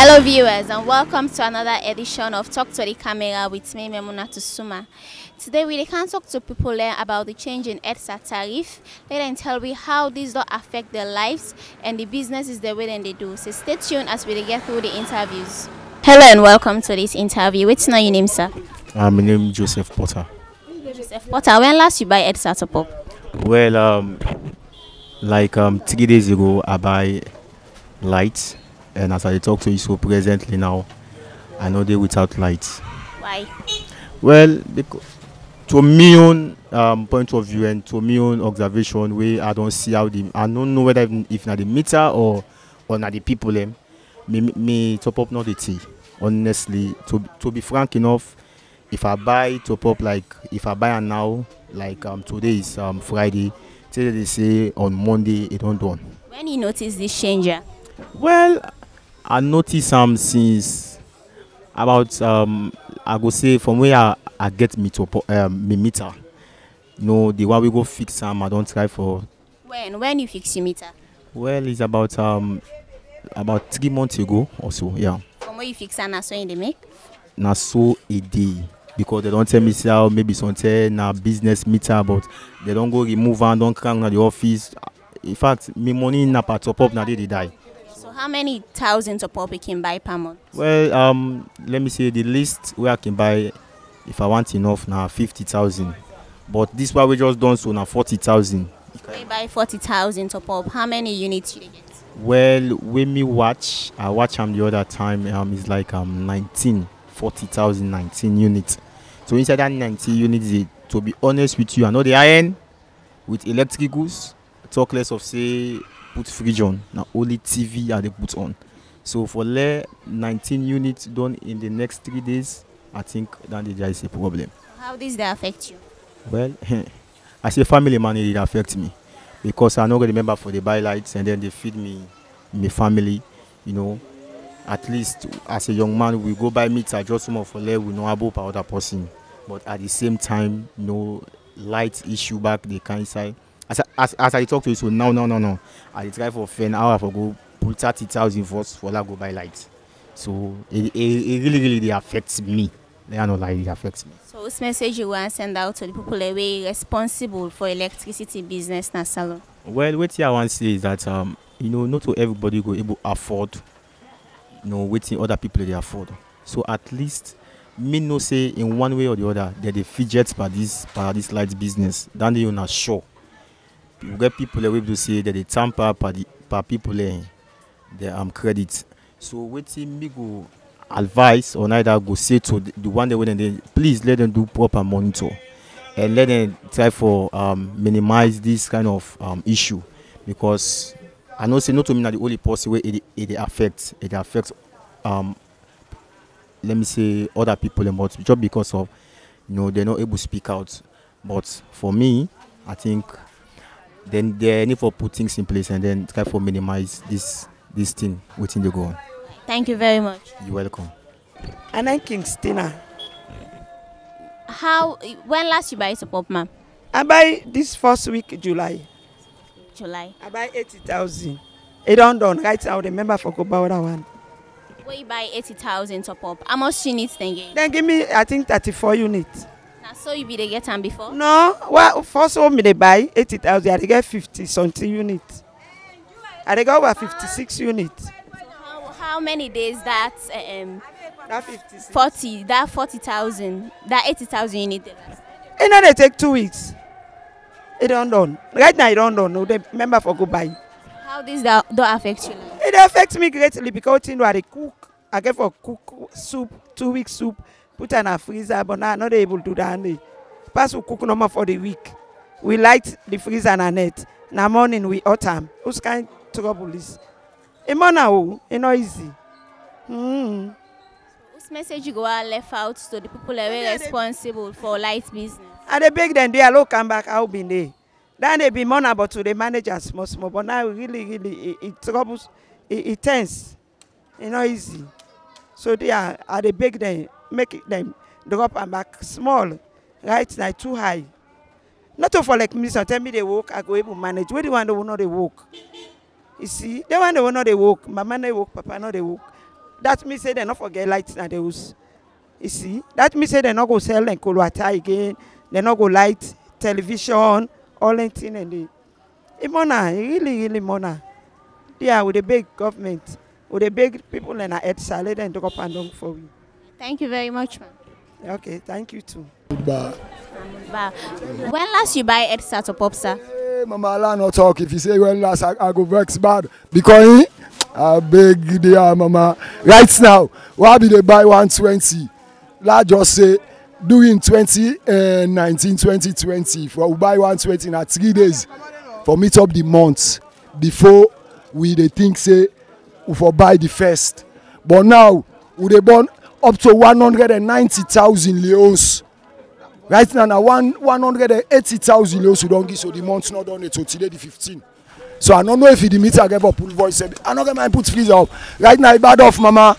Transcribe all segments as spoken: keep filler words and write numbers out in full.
Hello viewers and welcome to another edition of Talk to the Camera with me, Memunatu Suma. Today we can talk to people learn about the change in EDSA tariff, let them tell me how these don't affect their lives and the businesses the way then they do. So stay tuned as we get through the interviews. Hello and welcome to this interview. What's not your name, sir? Uh, my name is Joseph Potter. Joseph Potter, when last you buy EDSA top up? Well, um, like um, three days ago I buy lights. And as I talk to you so presently now, I know they're without lights. Why? Well, because to my own um, point of view and to my own observation, where I don't see how the, I don't know whether if, if not the meter or or not the people them, me, me top up not the tea. Honestly, to to be frank enough, if I buy top up like if I buy and now like um today is um Friday, today they say on Monday it don't done. When you notice this change, yeah? Well, I noticed some um, since about um I go say from where I, I get me to um, me meter. You know, the one we go fix some um, I don't try for. When when you fix your meter? Well, it's about um about three months ago or so, yeah. From where you fix and so in the make? Na so a day. Because they don't tell me so maybe something na business meter, but they don't go remove and don't crank na the office. In fact, me money na part top up na they die. How many thousands of pop we can buy per month? Well, um, let me say the list where I can buy, if I want enough now, fifty thousand. But this one we just done so now forty thousand. We buy forty thousand to pop. How many units you get? Well, when me watch, I watch them the other time. Um, it's like um nineteen, forty thousand, nineteen units. So inside that nineteen units, to be honest with you, I know the iron with electric goods. Talk less of say. Put fridge on now, only T V are they put on. So for the nineteen units done in the next three days, I think that there is a problem. How does that affect you? Well, as a family man, it affects me because I no go remember for the buy lights and then they feed me, my family. You know, at least as a young man, we go buy meat. I just more for let we know about other person, but at the same time, you know, light issue back the kind side. As I, as, as I talk to you, so no, no, no, no. I try for an hour for go pull thirty thousand first for I go buy lights. So it, it, it really, really affects me. They are not like it affects me. So this message you want to send out to the people that are responsible for electricity business in Salon? Well, what I want to say is that, um, you know, not everybody go able afford, you know, waiting other people they afford. So at least, me no say in one way or the other, that they fidget by this, by this lights business. Then they are not sure. You get people that will to say that they tamper by the by people their um credit. So waiting me go advice or neither go say to the, the one that when they please let them do proper monitor and let them try for um minimize this kind of um issue, because I know say not to me not the only possible way it it affects it affects um let me say other people about just because of you know they're not able to speak out. But for me, I think then they need for put things in place and then try for minimize this this thing within the go on. Thank you very much. You're welcome. And I'm Kingstina. How when last you buy a pop, ma'am? I buy this first week July. July. I buy eighty thousand. It don't done right now. Remember for go buy that one. When you buy eighty thousand top up, how much units then give? Then give me I think thirty four units. So you be they get them before? No, well first home me they buy eighty thousand, I get fifty something units. I they got over fifty six units. So how, how many days that um that fifty-six. forty that forty thousand that eighty thousand unit? And now they take two weeks. It don't done. Right now it don't done. No, they remember for go buy. How does that don't affect you? Like? It affects me greatly because you know I cook. I get for cook soup, two week soup. Put in a freezer, but now not able to do that. Pass we cook normal for the week. We light the freezer and a net. Now morning we autumn. Who's kind of trouble is? A monao, it's not easy. Mm. Whose message you go out left out to the people that were responsible for light business? And they beg them, they allow come back out been there. Then they be more about to the managers small small, but now really, really it, it troubles, it, it tense. It's not easy. So they are, are they beg them. Make them drop and back small, right? Now too high. Not for like me, so tell me they walk, I go able to manage. Where do you want to know they walk? You see, they want to know they walk. Mama, they walk, Papa, no, they walk. That means they don't forget lights in the house. You see? That means they don't go sell and Kolwata again. They don't go light, television, all that thing. And they. It's money, really, really money. Yeah, with the big government, with the big people in the E D S A, let them go and look for you. Thank you very much, ma'am. Okay, thank you too. Ba. Ba. When last you buy E D S A to Popsa? Hey, Mama, I don't talk. If you say when last, I, I go vex bad. Because I beg you, Mama. Right now, why did they buy one twenty? Let's just say, during twenty nineteen, twenty twenty, for we buy one twenty in three days, for meet up the month, before we they think, say, we for buy the first. But now, we they born up to one hundred ninety thousand leos. Right now, now one hundred eighty thousand leos we don't give, so the month's not done it, so today the fifteenth. So I don't know if the meter gave up pull voice. I don't get my put freezer up. Right now, it's bad off, Mama.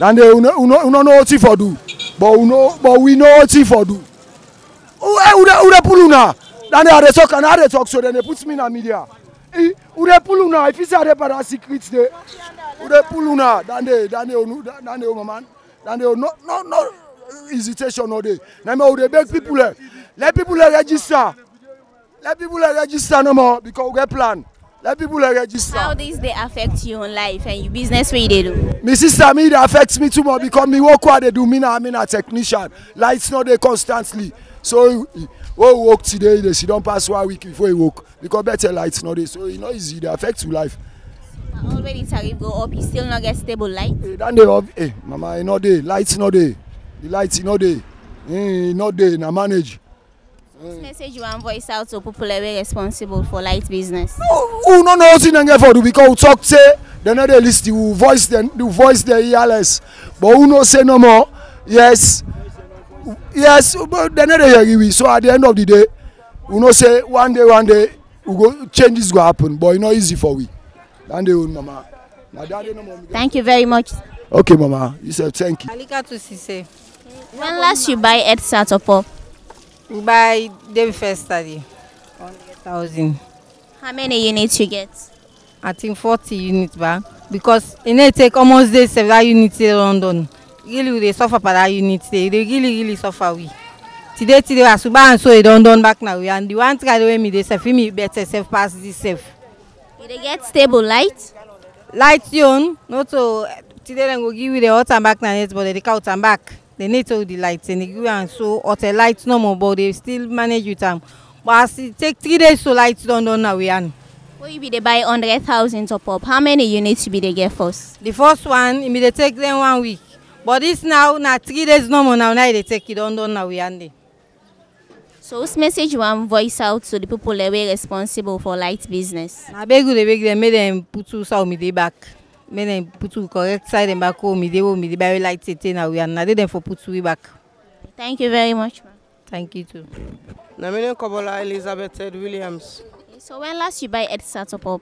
And they we don't know what to do. But we know, but we know what to do. Who they pull now? Then they talk and they talk, so then they put me in the media. Who they pull now? If you say they para secrets, they who they pull now? Then they, then they, then they, Mama. Then they no, no, no hesitation all day. Now they beg people, let people register, let people register no more because we get plan. Let people register. How does they affect you on life and your business where they do? My sister, me, they affects me too much because me work what they do. Me now, I'm a technician. Lights not there constantly. So when we work today, they should don't pass one week before we work because better lights not there. So it's not easy. They affect your life. But already tariff go up, you still not get stable light. Hey, then they have, hey, Mama, it's not there. Lights not there. The lights not there. Hey, not there. Now manage. This message you want voice out to people who responsible for light business. No, we don't know what to do because we talk say they know the list, we voice them, we voice their E L S. But we don't say no more. Yes, yes, but they know they hear we. So at the end of the day, we don't say one day, one day, we go changes go happen. But it's not easy for we. And they will, Mama. Thank you very much. Okay, Mama. You said thank you. When last you buy E D S A to pop? By the first study, one hundred thousand. How many units you get? I think forty units, ba. Because it take almost the several units in London. Really, they suffer for that unit. They really, really suffer. We today, today, I should buy and so they don't done back now. And the one try to me, they say, "Feel me better, self pass this self." They get stable light. Light on, not so. Today, they go give you the hot and back now, but they take out and back. They need all the lights and they go and so or the lights no more, but they still manage with them. But as it take three days, so lights don't done now. We are. Will you be they buy hundred thousand top up? How many units you be they get first? The first one, it be they take them one week. But this now, now three days no more now. Now they take it don't done now. We are. So this message you want voice out to the people that were responsible for light business. I beg you, they beg them, make them put two sound me they back. Make them put to correct side and back home. They will be very light today now. We are not there for put to back. Thank you very much. Thank you too. My name is Kebola Elizabeth Williams. So when last you buy E D S A top up?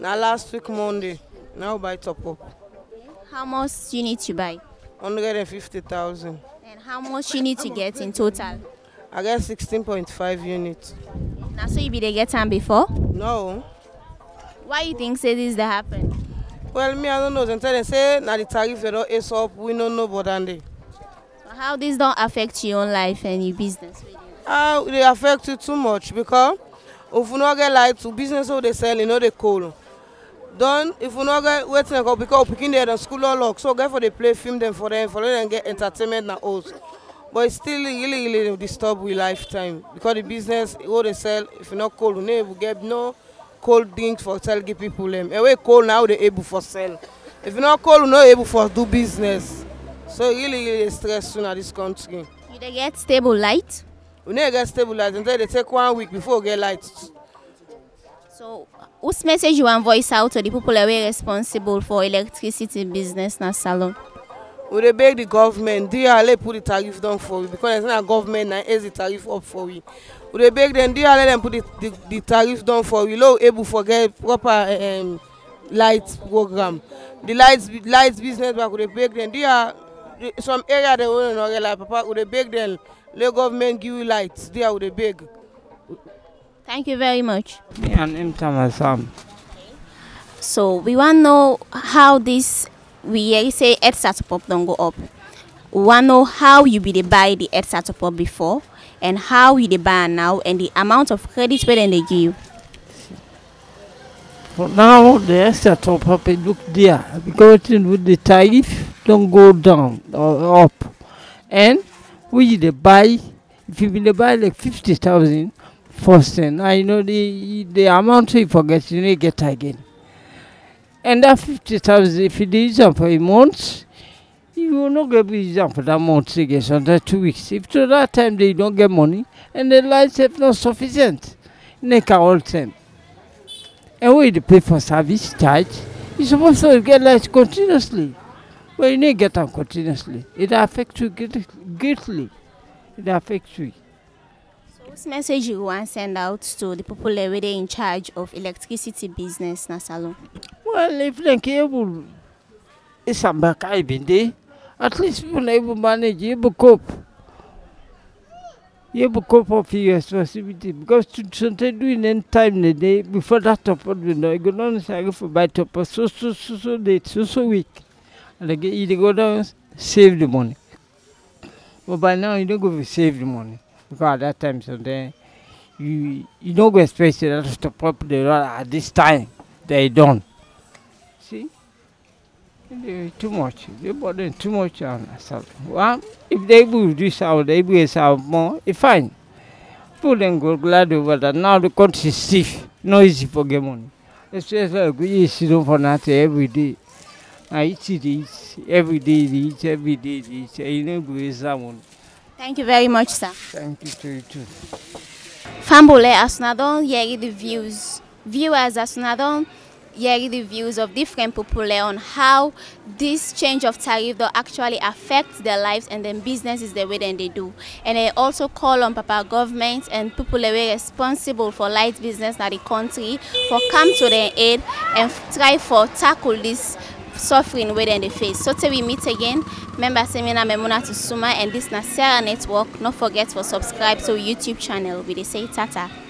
Now last week Monday. Now buy top up. How much you need to buy? Hundred and fifty thousand. And how much you need to get in total? I get sixteen point five units. Now so you be they get time before? No. Why you think say this that happened? Well, me, I don't know. Until they say now the tariff they don't ace up, we don't know but then. How this don't affect your own life and your business? Ah, uh, they affect you too much because if you not get light, to business all they sell, you know they coal. Then if you not get waiting because picking there and school all lock, so get for they play film them for them, for them get entertainment now also. But it's still really really disturb with lifetime because the business all they sell if you not coal, you never get no. Cold drinks for sell give people them. And we cold now they able for sell. If you not cold, you not able for do business. So really, really stress soon at this country. You they get stable light? We never get stable light until they take one week before we get light. So whose message you want voice out to the people that were responsible for electricity business in Salon? We they beg the government, D L A put the tariff down for you because it's not government that is the tariff up for you. We they beg them, D L A them put the, the, the tariff down for you. Low able for get proper um, light program. The lights lights business back. We they beg them, D L A some area they want to get light. Papa, we they beg them, let government give you lights. They would they beg. Thank you very much. Me and him Thomas Sam. So we want to know how this we say EDSA top up don't go up. We want to know how you be they buy the EDSA top up before and how you they buy now and the amount of credit where they give. For now, the EDSA top up it look there because with the tariff don't go down or up, and we they buy. If you will buy like fifty thousand first, and I know the the amount you forget, you need get again. And that fifty thousand, if you use them for a month, you will not get use them for that month again. So that two weeks. If to that time they don't get money, and the lights have not sufficient, make all time. And when you pay for service charge, you're supposed to get lights continuously, but you need get them continuously. It affects you greatly. It affects you. So, what message you want to send out to the people who are in charge of electricity business, Nasalo? Well, if they are able, it's a back I B D. At least people are able to manage, able to cope, able to cope with your responsibility. Because to do in any time the day before that top up, you know, you go down and for buy top up so so so so date so so week, and again you go down save the money. But by now, you don't go to save the money. Because at that time, so then you, you don't go expect to top up the road at this time. They don't. See? They too much. They bother too much on ourselves. Well, if they will do so, they will sell more, it's fine. People then go glad over that. Now the country is stiff. No easy for get money. Especially like we eat for nothing every day. I eat it, eat. Every day eat, every day eat. I know go is someone. Thank you very much, sir. Thank you to you too. Fambole Asunadon hear the views. Viewers Asunadon hear the views of different people on how this change of tariff though actually affects their lives and then businesses the way then they do. And I also call on Papa government and people who are responsible for light business in the country for come to their aid and try for tackle this suffering way in the face. So till we meet again, remember Semina Memunatu Suma and this Nasera network. Not forget to subscribe to YouTube channel. We they say tata.